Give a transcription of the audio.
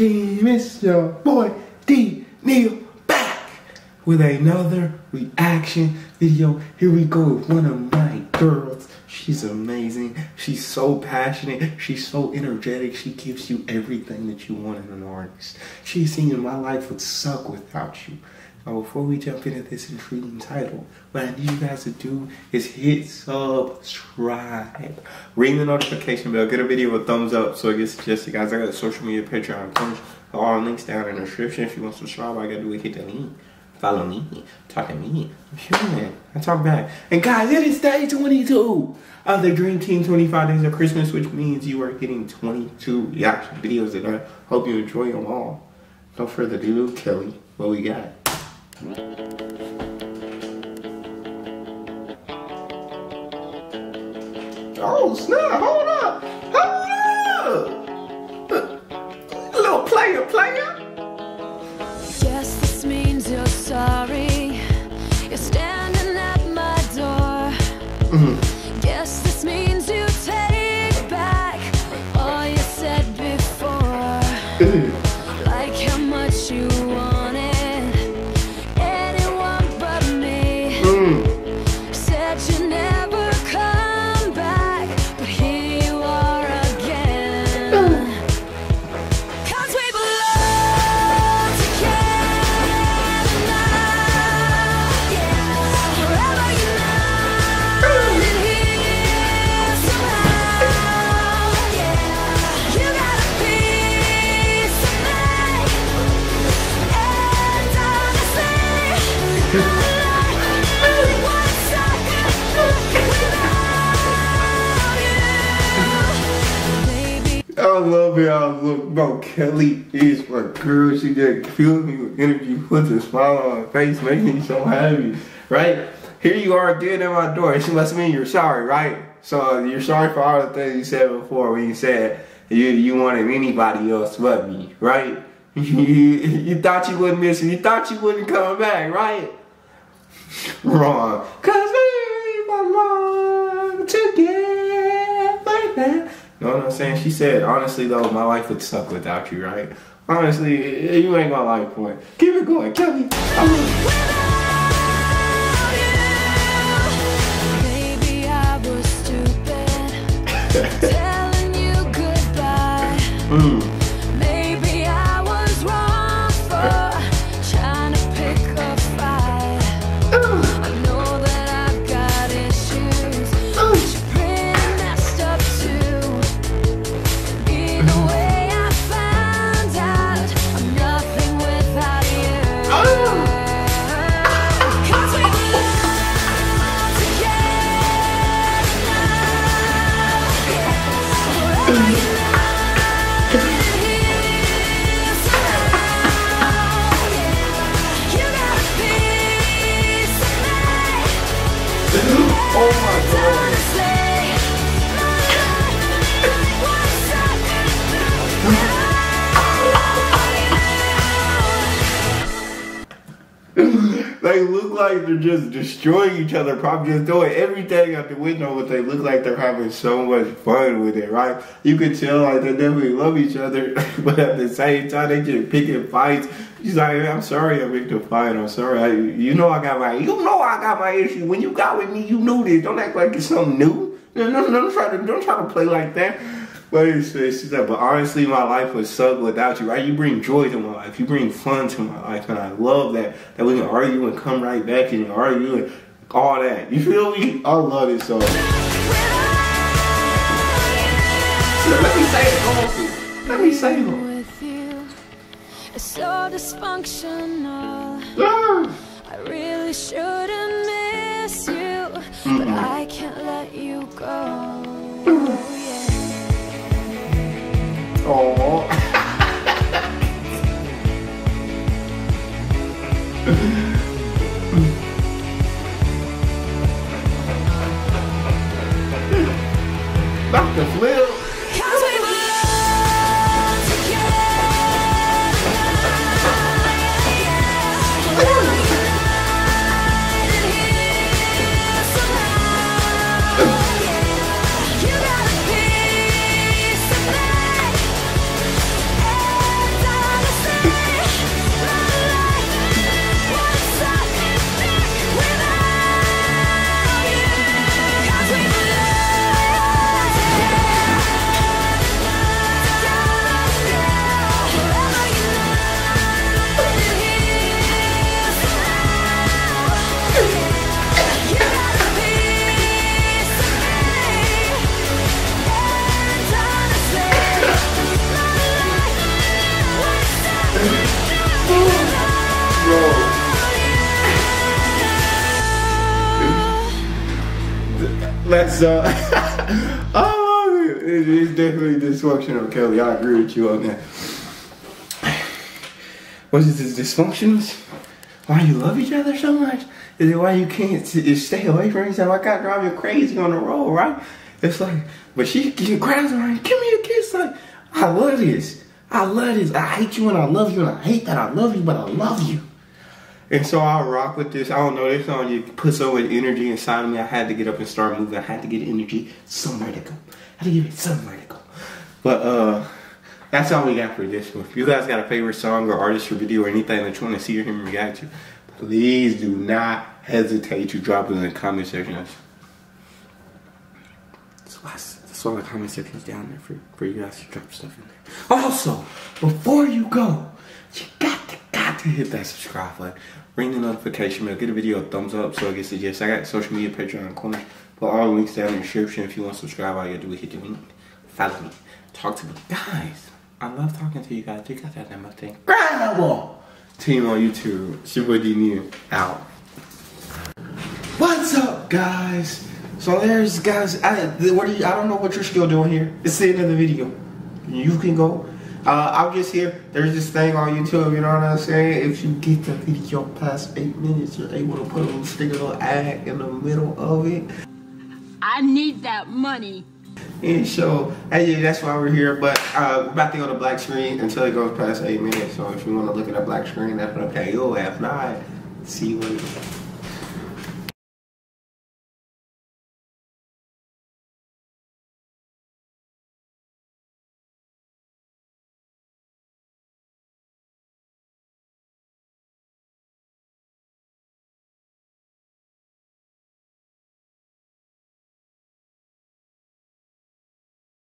Team, it's your boy D Neil back with another reaction video. Here we go with one of my girls. She's amazing. She's so passionate. She's so energetic. She gives you everything that you want in an artist. She's singing "My Life Would Suck Without You." Now, before we jump into this intriguing title, what I need you guys to do is hit subscribe, ring the notification bell, get a video a thumbs up so it gets suggested. Guys, I got a social media, Patreon, Twitch, all links down in the description. If you want to subscribe, all you gotta do is hit the link. Follow me, talk to me, I'm human, I talk back. And guys, it is day 22 of the Dream Team 25 Days of Christmas, which means you are getting 22 reaction videos, and I hope you enjoy them all. No further ado, Kelly, what we got? Oh snap, hold up! Hold up! Little player! Yes, this means you're sorry. You're standing at my door. Yes, this means you take back all you said before. Like how much you want. I love it. I love, bro. Kelly is my girl. She just fills me with energy, puts a smile on her face, makes me so happy. Right? Here you are again at my door. She must mean you're sorry, right? So you're sorry for all the things you said before when you said you wanted anybody else but me, right? You thought you wouldn't miss me. You thought you wouldn't come back, right? Wrong. 'Cause we belong together. You know what I'm saying? She said, honestly though, my life would suck without you, right? Honestly, you ain't my life, boy. Keep it going, Kelly. Maybe I was stupid, telling you goodbye. Maybe I was wrong for trying to pick a fight. I know that I've got issues, but you're pretty messed up too. The way I found out I'm nothing without you. Cause we belong together now. Yes, they look like they're just destroying each other, probably just throwing everything out the window, but they look like they're having so much fun with it, right? You can tell like they definitely love each other, but at the same time they just picking fights. She's like, hey, I'm sorry I picked a fight, I'm sorry. You know I got my issue. When you got with me, you knew this. Don't act like it's something new. Don't try to play like that. But she's like, but honestly, my life would suck without you, right? You bring joy to my life. You bring fun to my life. And I love that. That we can argue and come right back and argue and all that. You feel me? I love it so. Let me say it. With you, it's so dysfunctional. I really shouldn't miss you, but I can't let you go. Oh. Back to flip. Let's oh, it's definitely dysfunctional, Kelly. I agree with you on that. Was it the dysfunctions? Why you love each other so much? Is it why you can't stay away from yourself? I gotta drive you crazy on the road, right? It's like, but she grabs around, give me a kiss, like, I love this. I love this. I hate you and I love you and I hate that I love you, but I love you. And so I rock with this. I don't know, this song just put so much energy inside of me. I had to get up and start moving. I had to get energy somewhere to go. I had to give it somewhere to go. But that's all we got for this one. If you guys got a favorite song or artist or video or anything that you want to see or hear me react to, please do not hesitate to drop it in the comment section. That's why the comment section is down there for you guys to drop stuff in there. Also, before you go, you got to hit that subscribe button, ring the notification bell, give the video a thumbs up so it gets suggested. I got social media, Patreon, corner. Put all the links down in the description. If you want to subscribe, all you gotta do is hit the link, follow me, talk to me. Guys, I love talking to you guys. You got that demo thing. Grind that wall! Team on YouTube, it's your boy D-Near, out. What's up, guys? So there's guys, I don't know what you're still doing here. It's the end of the video. You can go. I'm just here. There's this thing on YouTube, you know what I'm saying? If you get the video past 8 minutes, you're able to put a little sticker, little ad in the middle of it. I need that money. And so, hey, yeah, that's why we're here. But we're about to go to black screen until it goes past 8 minutes. So if you want to look at a black screen, that's what I'm saying. Yo, F9, see what it is.